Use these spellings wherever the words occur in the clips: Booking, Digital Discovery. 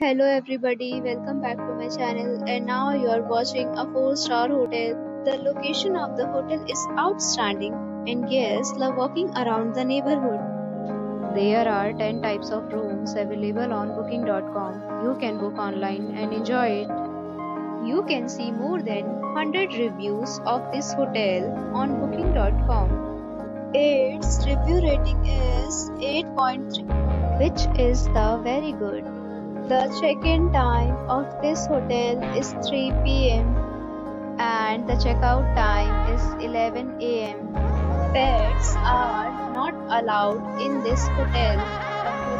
Hello everybody, welcome back to my channel, and now you are watching a 4-star hotel. The location of the hotel is outstanding and guests love walking around the neighborhood. There are 10 types of rooms available on booking.com. You can book online and enjoy it. You can see more than 100 reviews of this hotel on booking.com. Its review rating is 8.3, which is very good. The check-in time of this hotel is 3 p.m. and the checkout time is 11 a.m. Pets are not allowed in this hotel.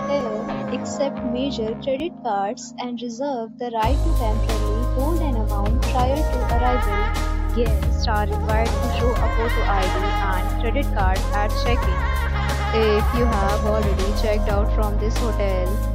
The hotel accepts major credit cards and reserves the right to temporarily hold an amount prior to arrival. Guests are required to show a photo ID and credit card at check-in. If you have already checked out from this hotel,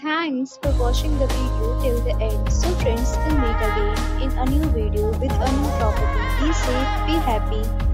Thanks for watching the video till the end. So friends, we'll meet again in a new video with a new property. Be safe, be happy.